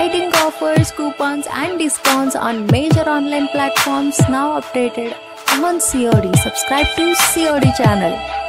exciting offers, coupons and discounts on major online platforms now updated on COD. Subscribe to COD channel.